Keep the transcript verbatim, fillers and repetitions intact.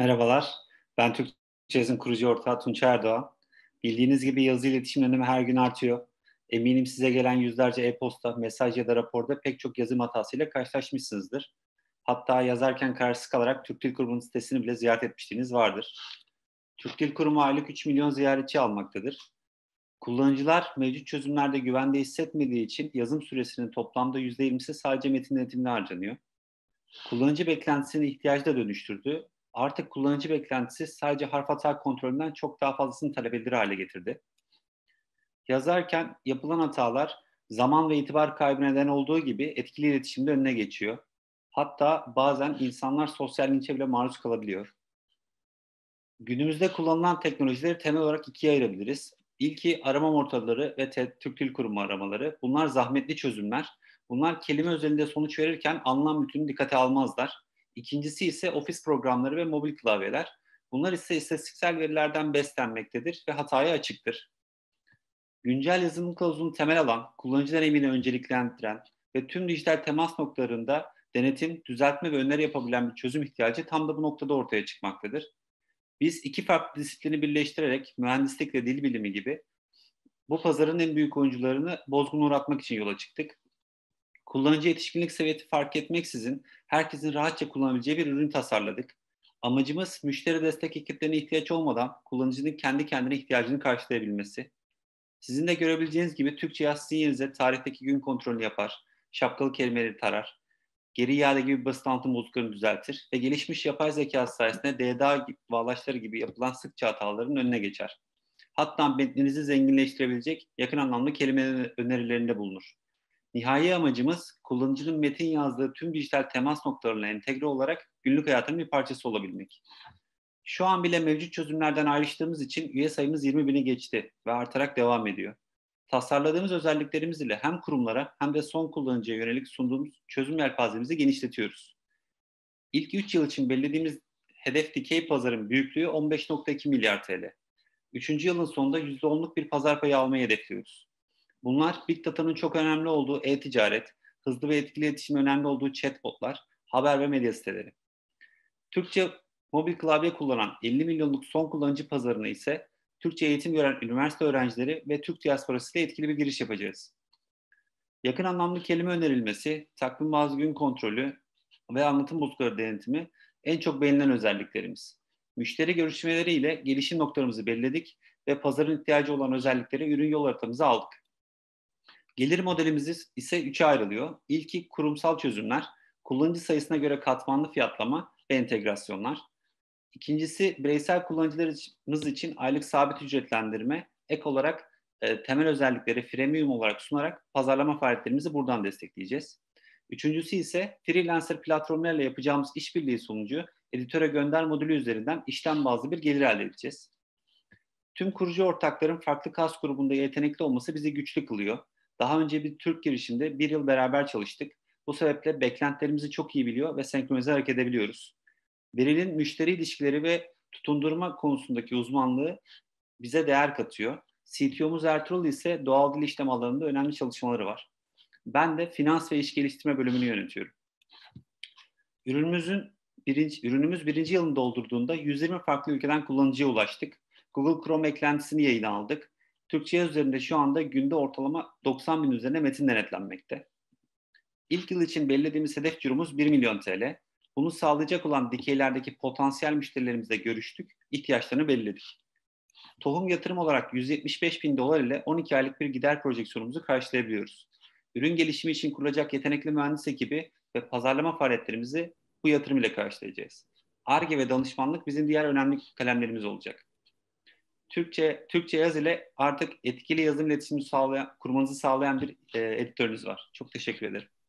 Merhabalar, ben Türkçeyaz'ın kurucu ortağı Tunç Erdoğan. Bildiğiniz gibi yazı iletişim önemi her gün artıyor. Eminim size gelen yüzlerce e-posta, mesaj ya da raporda pek çok yazım hatasıyla karşılaşmışsınızdır. Hatta yazarken kararsız kalarak Türk Dil Kurumu'nun sitesini bile ziyaret etmişliğiniz vardır. Türk Dil Kurumu aylık üç milyon ziyaretçi almaktadır. Kullanıcılar mevcut çözümlerde güvende hissetmediği için yazım süresinin toplamda yüzde yirmisi sadece metin denetimine harcanıyor. Kullanıcı beklentisini ihtiyaca da dönüştürdü. Artık kullanıcı beklentisi sadece harf hata kontrolünden çok daha fazlasını talep edilir hale getirdi. Yazarken yapılan hatalar zaman ve itibar kaybı neden olduğu gibi etkili iletişimde önüne geçiyor. Hatta bazen insanlar sosyal linçe bile maruz kalabiliyor. Günümüzde kullanılan teknolojileri temel olarak ikiye ayırabiliriz. İlki arama motorları ve Türk Dil Kurumu aramaları. Bunlar zahmetli çözümler. Bunlar kelime özelinde sonuç verirken anlam bütününü dikkate almazlar. İkincisi ise ofis programları ve mobil klavyeler. Bunlar ise istatistiksel verilerden beslenmektedir ve hataya açıktır. Güncel yazılım kılavuzunu temel alan, kullanıcı deneyimini önceliklendiren ve tüm dijital temas noktalarında denetim, düzeltme ve öneri yapabilen bir çözüm ihtiyacı tam da bu noktada ortaya çıkmaktadır. Biz iki farklı disiplini birleştirerek mühendislik ve dil bilimi gibi bu pazarın en büyük oyuncularını bozguna uğratmak için yola çıktık. Kullanıcı yetişkinlik seviyesi fark etmeksizin herkesin rahatça kullanabileceği bir ürün tasarladık. Amacımız müşteri destek ekiplerine ihtiyaç olmadan kullanıcının kendi kendine ihtiyacını karşılayabilmesi. Sizin de görebileceğiniz gibi Türkçeyaz sizin yerinize tarihteki gün kontrolünü yapar, şapkalı kelimeleri tarar, geri iade gibi basit anlatım bozukluklarını düzeltir ve gelişmiş yapay zeka sayesinde D D A bağlaçları gibi yapılan sıkça hataların önüne geçer. Hatta metninizi zenginleştirebilecek yakın anlamlı kelime önerilerinde bulunur. Nihai amacımız kullanıcının metin yazdığı tüm dijital temas noktalarına entegre olarak günlük hayatının bir parçası olabilmek. Şu an bile mevcut çözümlerden ayrıştığımız için üye sayımız yirmi bini geçti ve artarak devam ediyor. Tasarladığımız özelliklerimiz ile hem kurumlara hem de son kullanıcıya yönelik sunduğumuz çözüm yelpazemizi genişletiyoruz. İlk üç yıl için belirlediğimiz hedef dikey pazarın büyüklüğü on beş nokta iki milyar T L. üçüncü yılın sonunda yüzde onluk bir pazar payı almayı hedefliyoruz. Bunlar Big Data'nın çok önemli olduğu e-ticaret, hızlı ve etkili iletişimin önemli olduğu chatbotlar, haber ve medya siteleri. Türkçe mobil klavye kullanan elli milyonluk son kullanıcı pazarına ise Türkçe eğitim gören üniversite öğrencileri ve Türk diasporasıyla etkili bir giriş yapacağız. Yakın anlamlı kelime önerilmesi, takvim bazlı gün kontrolü ve anlatım bozuklukları denetimi en çok beğenilen özelliklerimiz. Müşteri görüşmeleriyle gelişim noktalarımızı belirledik ve pazarın ihtiyacı olan özellikleri ürün yol haritamıza aldık. Gelir modelimiz ise üçe ayrılıyor. İlki kurumsal çözümler, kullanıcı sayısına göre katmanlı fiyatlama ve entegrasyonlar. İkincisi bireysel kullanıcılarımız için aylık sabit ücretlendirme, ek olarak e, temel özellikleri freemium olarak sunarak pazarlama faaliyetlerimizi buradan destekleyeceğiz. Üçüncüsü ise freelancer platformlarla yapacağımız işbirliği sonucu editöre gönder modülü üzerinden işlem bazlı bir gelir elde edeceğiz. Tüm kurucu ortakların farklı kas grubunda yetenekli olması bizi güçlü kılıyor. Daha önce bir Türk girişimde bir yıl beraber çalıştık. Bu sebeple beklentilerimizi çok iyi biliyor ve senkronize hareket edebiliyoruz. Beril'in müşteri ilişkileri ve tutundurma konusundaki uzmanlığı bize değer katıyor. C T O'muz Ertuğrul ise doğal dil işlem alanında önemli çalışmaları var. Ben de finans ve iş geliştirme bölümünü yönetiyorum. Ürünümüzün birinci, ürünümüz birinci yılını doldurduğunda yüz yirmi farklı ülkeden kullanıcıya ulaştık. Google Chrome eklentisini yayına aldık. Türkçe üzerinde şu anda günde ortalama doksan bin üzerine metin denetlenmekte. İlk yıl için belirlediğimiz hedef ciromuz bir milyon T L. Bunu sağlayacak olan dikeylerdeki potansiyel müşterilerimizle görüştük, ihtiyaçlarını belirledik. Tohum yatırım olarak yüz yetmiş beş bin dolar ile on iki aylık bir gider projeksiyonumuzu karşılayabiliyoruz. Ürün gelişimi için kurulacak yetenekli mühendis ekibi ve pazarlama faaliyetlerimizi bu yatırım ile karşılayacağız. Ar-Ge ve danışmanlık bizim diğer önemli kalemlerimiz olacak. Türkçe, Türkçeyaz ile artık etkili yazım iletişimini sağlayan, kurmanızı sağlayan bir e, editörünüz var. Çok teşekkür ederim.